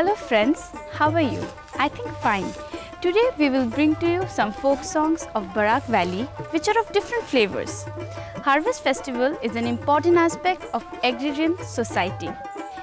Hello friends, how are you? I think fine. Today we will bring to you some folk songs of Barak Valley which are of different flavors. Harvest festival is an important aspect of agrarian society.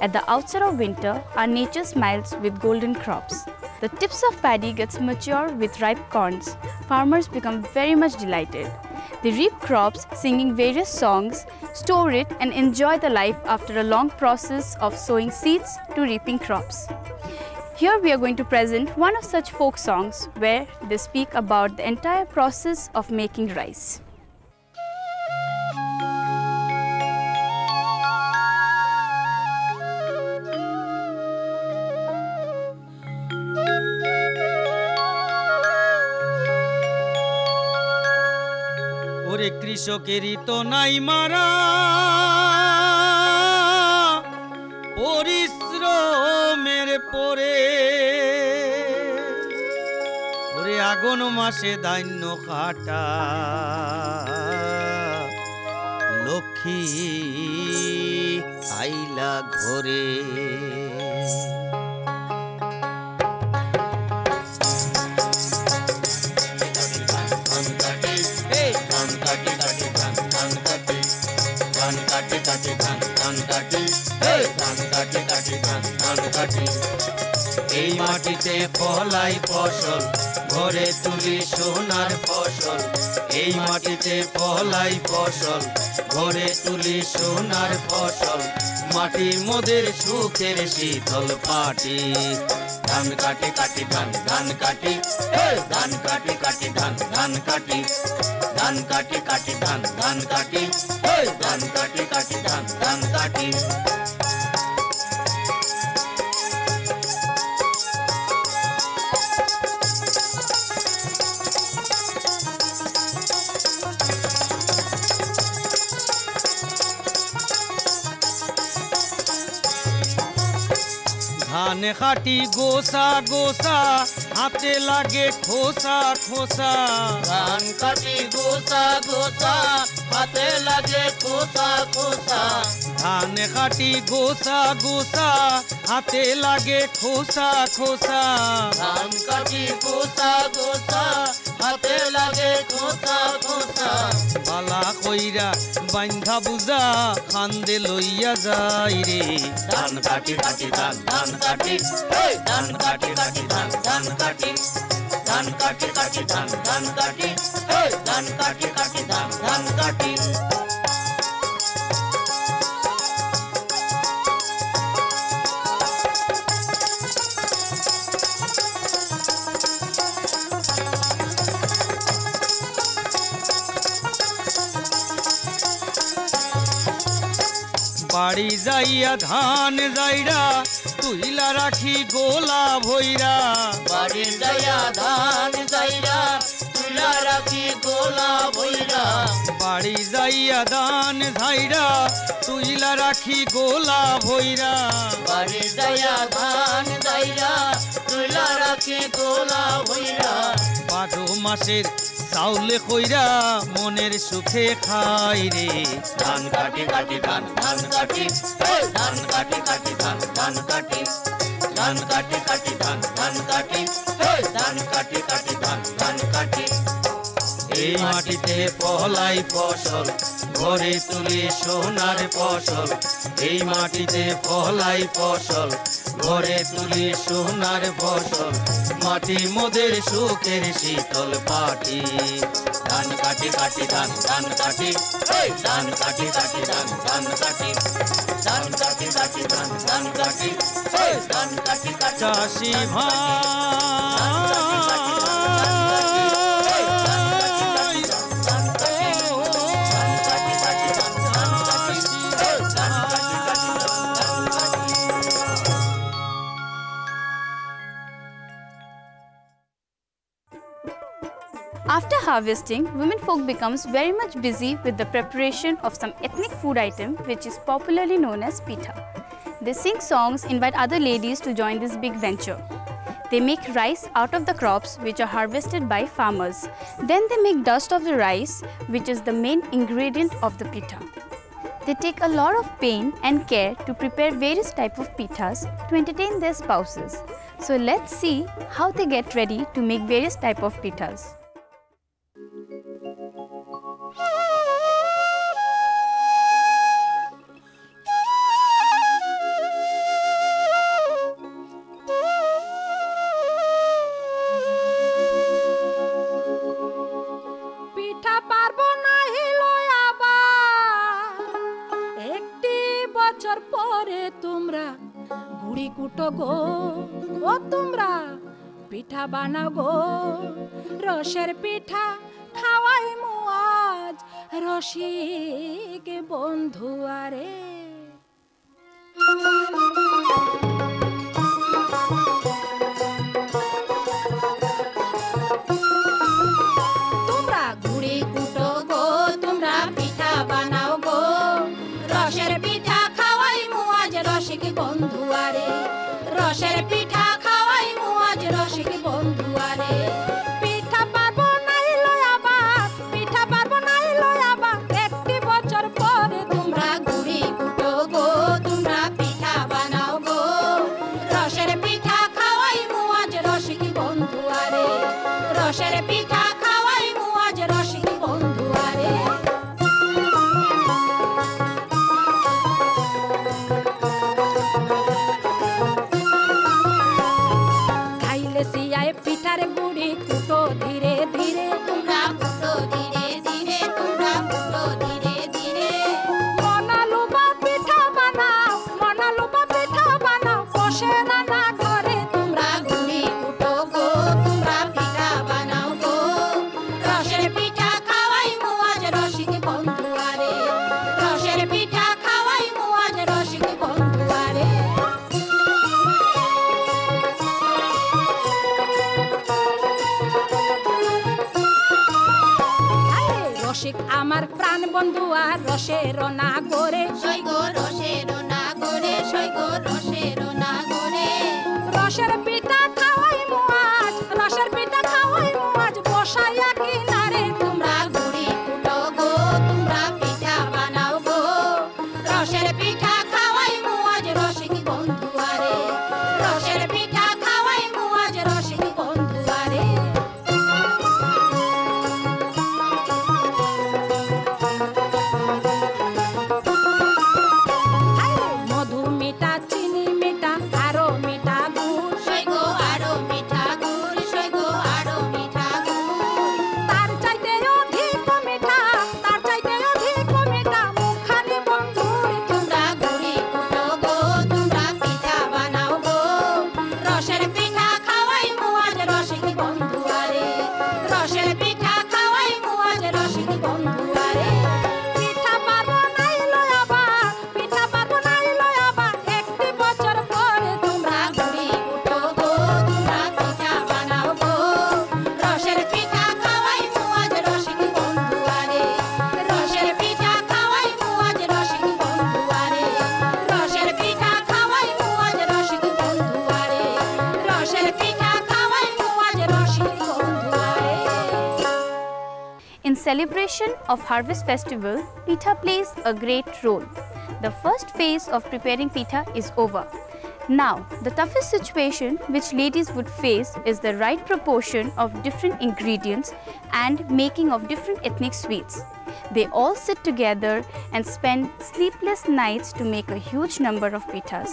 At the outset of winter, our nature smiles with golden crops. The tips of paddy gets mature with ripe corns. Farmers become very much delighted. They reap crops, singing various songs, store it and enjoy the life after a long process of sowing seeds to reaping crops. Here we are going to present one of such folk songs where they speak about the entire process of making rice. ওরে কৃষকেরই তো নাই মারা পরিশ্রমের পরে ওরে আগুন মাসে ধান্য কাটা লক্ষ্মী আইলা ঘরে এই মাটিতে ফলাই ফসল ঘরে তুলি সোনার ফসল এই মাটিতে ফলাই ফসল ঘরে তুলি সোনার ফসল মাটি মোদের সুখের শীতল পাটি ধান কাটি কাটি ধান ধান কাটি ধান কাটি কাটি ধান ধান কাটি ধান কাটি কাটি ধান ধান কাটি ধান কাটি কাটি ধান ধান কাটি ধান খাটি গোসা গোসা হাতে লাগে খোসা খোসা ধান খাটি গোসা গোসা হাতে লাগে খোসা খোসা ধান খাটি গোসা গোসা হাতে লাগে খোসা খোসা ধান খাটি গোসা গোসা হাতে লাগে খোসা খোসা বালা কইরা বান্ধা বুজা খান্দে লইয়া যাই রে ধান কাটি কাটি ধান ধান কাটি ধান কাটি কাটি ধান ধান কাটি ধান কাটি কাটি ধান ধান কাটি ধান কাটি কাটি ধান ধান কাটি বাড়ি যাইয়া ধান যাইরা তুইলা রাখি গোলা ভৈরা বাড়ি যাইয়া ধান যাইরা তুইলা রাখি গোলা ভৈরা বাড়ি যাইয়া ধান যাইরা তুইলা রাখি গোলা ভৈরা বাড়ি যাইয়া ধান যাইরা তুইলা রাখি গোলা ভৈরা বারো মাসের চাউলে কইরা মনের সুখে খাই রে ধান কাটি কাটি ধান ধান কাটি ধান কাটি কাটি ধান ধান কাটি ধান কাটি কাটি ধান ধান কাটি ধান কাটি কাটি ধান ধান কাটি এই মাটিতে ফলাই ফসল ঘরে তুলি সোনার ফসল এই মাটিতে ফলাই ফসল ঘরে তুলি সোনার ফসল মাটি মোদের সুখের শীতল পাটি ধান কাটি কাটি ধান ধান কাটি ধান কাটি কাটি ধান ধান কাটি ধান কাটি কাটি ধান ধান কাটি ধান কাটি কাটি চাষি ভাই After harvesting, women folk becomes very much busy with the preparation of some ethnic food item which is popularly known as pitha. They sing songs, invite other ladies to join this big venture. They make rice out of the crops which are harvested by farmers. Then they make dust of the rice which is the main ingredient of the pitha. They take a lot of pain and care to prepare various types of pithas to entertain their spouses. So let's see how they get ready to make various types of pithas. পিঠা বানাবো রসের পিঠা খাওয়াই মু আজ রসিক বন্ধু আরে তোমরা গুড়ি কুটো গো তোমরা পিঠা বানাও গো রসের পিঠা খাওয়াই মু আজ রসিক বন্ধু আরে রসের পিঠা খাওয়াই মু আজ রসিক বন্ধু আরে পিঠা পার্বণ আইলো আবার পিঠা পার্বণ আইলো আবার একটি বছর পরে তোমরা গুড়ি কুটো গো তোমরা পিঠা বানাও গো রসের পিঠা খাওয়াই মু আজ রসিক বন্ধু আরে রসের পিঠা খাওয়াই মু আজ রসিক বন্ধু আরে আমার প্রাণ বন্ধু আর রসের না করে সৈগ রসের না করে সৈগ রসের না করে রসের পিঠা খাওয়াই মাছ রসের পিঠা খাওয়াই মাছ বসাইয়া কিনারে তোমরা গুড়ি কুটো গো তোমরা পিঠা বানাও গো রসের পিঠা খাওয়াই মাছ রসিক বন্ধু আরে রসের পিঠা খাওয়াই মাছ রসিক বন্ধু আরে In celebration of harvest festival, pitha plays a great role. The first phase of preparing pitha is over. Now, the toughest situation which ladies would face is the right proportion of different ingredients and making of different ethnic sweets. They all sit together and spend sleepless nights to make a huge number of pithas.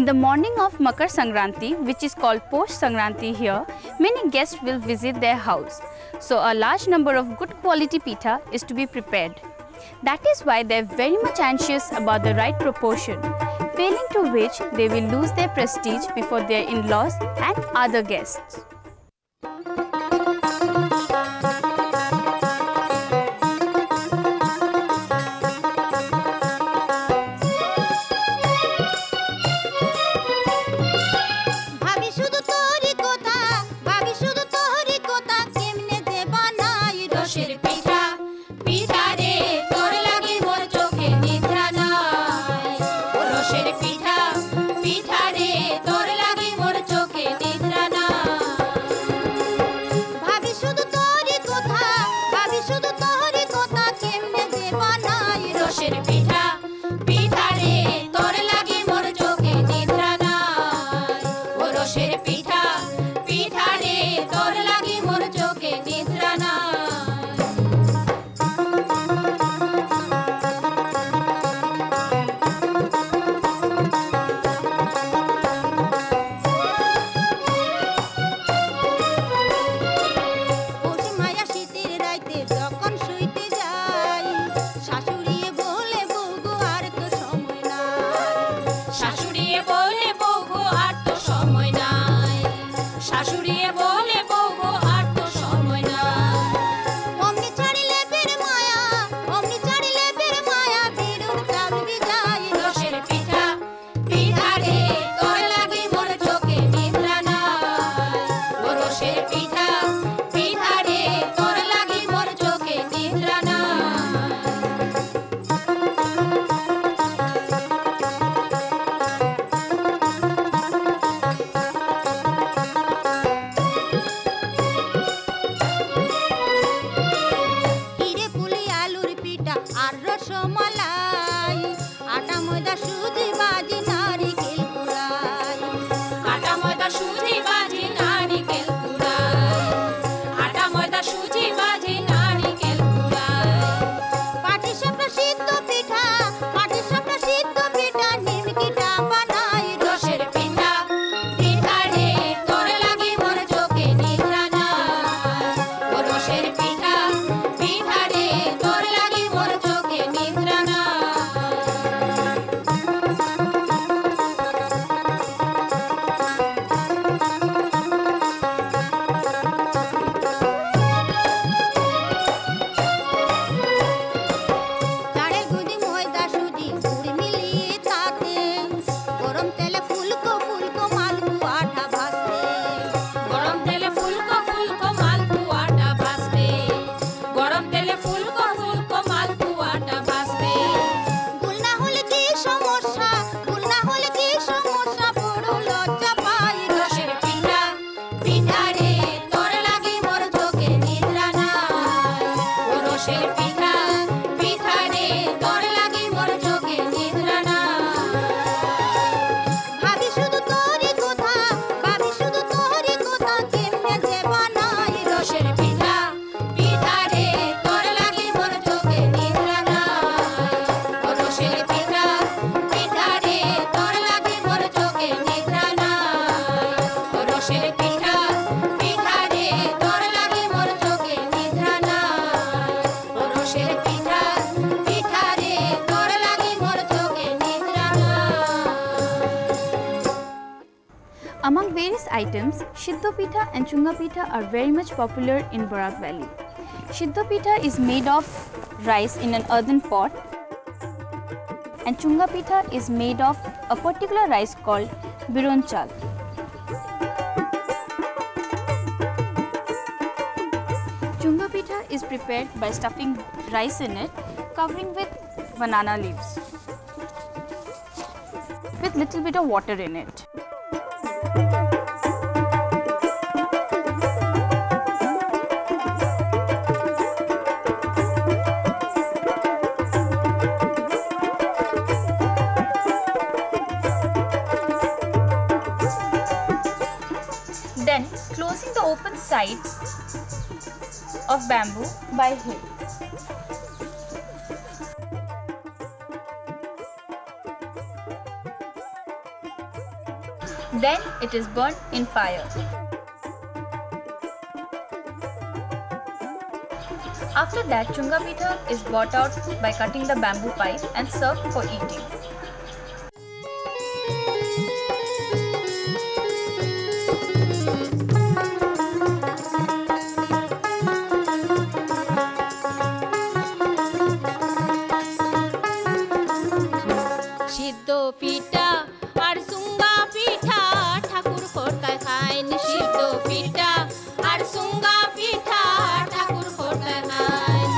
In the morning of Makar Sankranti, which is called Poush Sankranti here, many guests will visit their house. So a large number of good quality pitha is to be prepared. That is why they are very much anxious about the right proportion, failing to which they will lose their prestige before their in-laws and other guests. Pitha, pitha re, tor lagi mor choke nidra na. আর রসমালাই আটা ময়দা সুজি বাজি নারিকেল কুড়াই আটা ময়দা সুজি বাজি নারিকেল কুড়াই আটা ময়দা সুজি বাজি নারিকেল কুড়াই পাটিসাপটা সিদ্ধ পিঠা নিমকিটা বানাই রসের পিঠা পিঠা রে তোর লাগে মোর চোখে নিদ্রা নাই ও রসের পিঠা পিঠা রে তোর লাগে মোর চোখে নিদ্রা নাই চালের গুঁড়ি ময়দা সুজি গুড় মিলিয়ে তাতে গরম তেলে ফুলকো ফুলকো মালপো আটা ভাজতে গরম তেলে ফুলকো ফুলকো মালপো আটা ভাজতে গরম তেলে ফুলকো ফুলকো মালপো আটা ভাজতে গুল না হলে কি সমস্যা গুল না হলে কি সমস্যা বড় লজ্জা পাই রসের পিঠা পিঠা রে তোর লাগে মোর চোখে নিদ্রা নাই ও রসের পিঠা পিঠা রে তোর লাগে মোর চোখে নিদ্রা নাই ভাবি শুধু তোরই কথা ভাবি শুধু তোরই কথা কেমনে যে বানাই রসের পিঠা পিঠা রে তোর লাগে মোর চোখে নিদ্রা নাই ও রসের পিঠা পিঠা রে তোর লাগে মোর চোখে নিদ্রা নাই ও রসের পিঠা পিঠা রে তোর লাগে মোর চোখে নিদ্রা নাই ও রসের পিঠা পিঠা রে তোর লাগে মোর চোখে নিদ্রা নাই Among various items, Siddha Pitha and Chunga Pitha are very much popular in Barak Valley. Siddha Pitha is made of rice in an earthen pot and Chunga Pitha is made of a particular rice called bironchal. Chunga Pitha is prepared by stuffing rice in it, covering with banana leaves with little bit of water in it. Then closing the open side of bamboo by hook. Then it is burnt in fire. After that, Chunga Pitha is brought out by cutting the bamboo pipe and served for eating. সিদ্ধ পিঠা আর সুঙ্গা পিঠা ঠাকুর কর্তায় খাইন সিদ্ধ পিঠা আর সুঙ্গা পিঠা ঠাকুর কর্তায় খাইন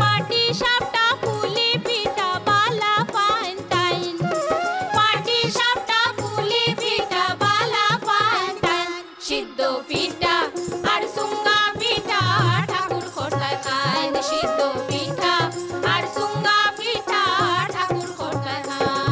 পাটি সাপটা ফুলি পিঠা বালা pine তাইন পাটি সাপটা ফুলি পিঠা বালা pine তাইন সিদ্ধ পিঠা আর সুঙ্গা পিঠা ঠাকুর কর্তায় খাইন সিদ্ধ পিঠা আর সুঙ্গা পিঠা ঠাকুর কর্তায় খাইন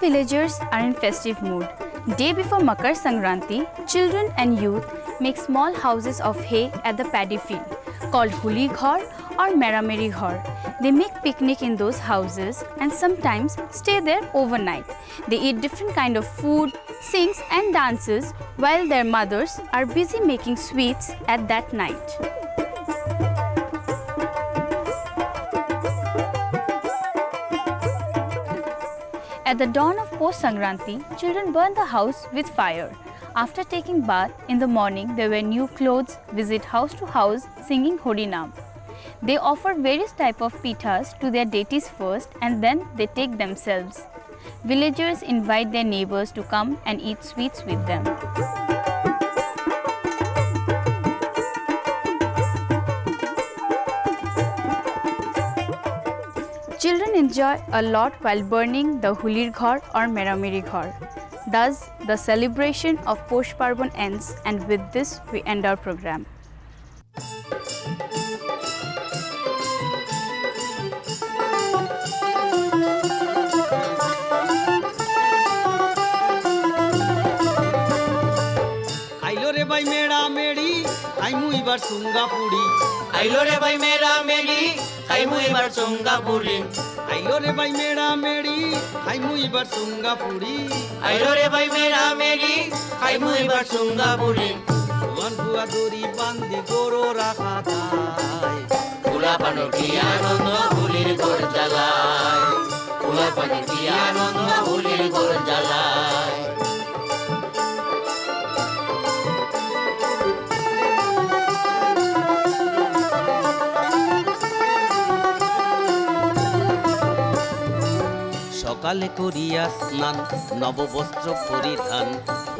Villagers are in festive mood. Day before Makar Sankranti, children and youth make small houses of hay at the paddy field called Huli Ghar or Meramiri Ghar. They make picnic in those houses and sometimes stay there overnight. They eat different kind of food, sings and dances while their mothers are busy making sweets at that night. At the dawn of Poush Sankranti, children burn the house with fire. After taking bath in the morning, they wear new clothes, visit house to house singing Horinam. They offer various types of pithas to their deities first and then they take themselves. Villagers invite their neighbors to come and eat sweets with them. Children enjoy a lot while burning the Huli Ghar or Meramiri Ghar. Thus, the celebration of Poush Parbon ends, and with this, we end our program. Ailo re bhai Meramiri, ai mui bar sunga puri. Ailo re bhai Meramiri. I mui bar sunga puri. Ailo re bhai Meramiri. I mui bar sunga puri. Ailo re bhai Meramiri. I mui bar sunga puri. Suan bua dori bandi goro rakha thai. Kula panor ki anondo hulir gor jalai. Kula panor ki anondo hulir gor jalai. সকালে করিয়া স্নান নববস্ত্র পরিধান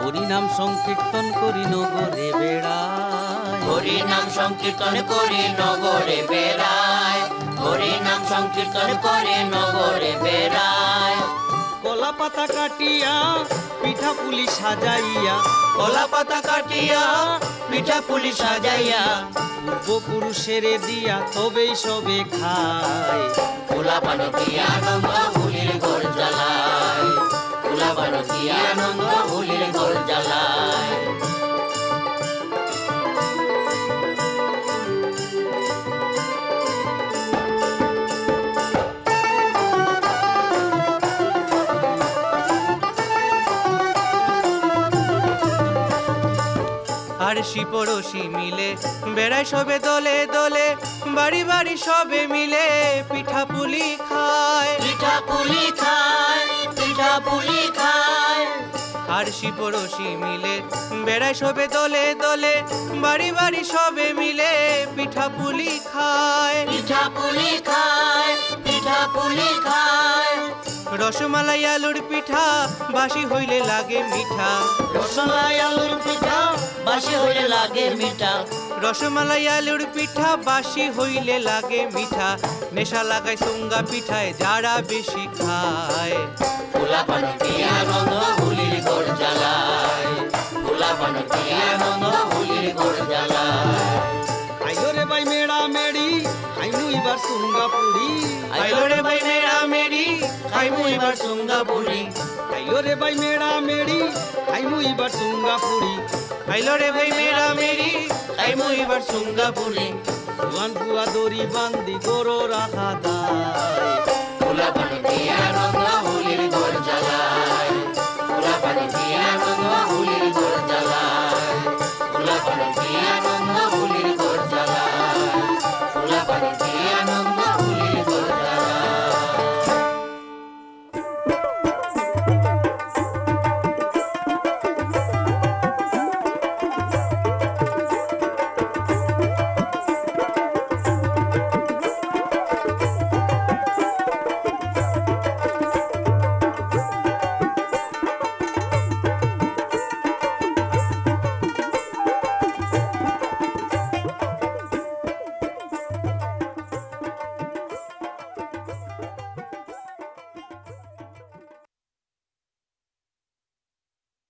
হরিনাম সংকীর্তন করি নগরে বেড়ায় হরিনাম সংকীর্তন করি নগরে বেড়ায় হরিনাম সংকীর্তন করি নগরে বেড়ায় কলা পাতা কাটিয়া পিঠা পুলি সাজাইয়া কলা পাতা কাটিয়া পিঠা পুলি সাজাইয়া পূর্বপুরুষের দিয়া তবে সবে খায় কোলা পানো কি আনন্দ হুলির ঘর জ্বালায় কোলা পানো কি আনন্দ হুলির ঘর জ্বালায় আর শিপরশি মিলে বেড়ায় সবে দলে দলে বাড়ি বাড়ি সবে মিলে পিঠা পুলি খায় পিঠা পুলি খায় পিঠা পুলি খায় আর শিপরশি মিলে বেড়ায় সবে দলে দলে বাড়ি বাড়ি সবে মিলে পিঠা পুলি খায় পিঠা পুলি খায় পিঠা পুলি খায় রসমালাই আলুর পিঠা বাসি হইলে লাগে মিঠা রসমালাই আলুর পিঠা বাসি হইলে লাগে মিঠা রসমালাই আলুর পিঠা বাসি হইলে লাগে মিঠা নেশা লাগায় সুঙ্গা পিঠায় যারা বেশি খায় ফুলা পানো কি আনন্দ হুলির ঘর জ্বালায় ফুলা পানো কি আনন্দ হুলির ঘর জ্বালায় আইলো রে ভাই মেরামেরি আইনু এবার সুঙ্গা পুরি আইলো রে ভাই মেরামেরি I mui bar sunga puri. Ailo re bhai Meramiri. I mui bar sunga puri. Ailo re bhai Meramiri. I mui bar sunga puri. Suan bua dori bandi goro rakha thai. Kula pano ki anondo hulir ghor jalai. Kula pano ki anondo hulir ghor jalai. Kula pano.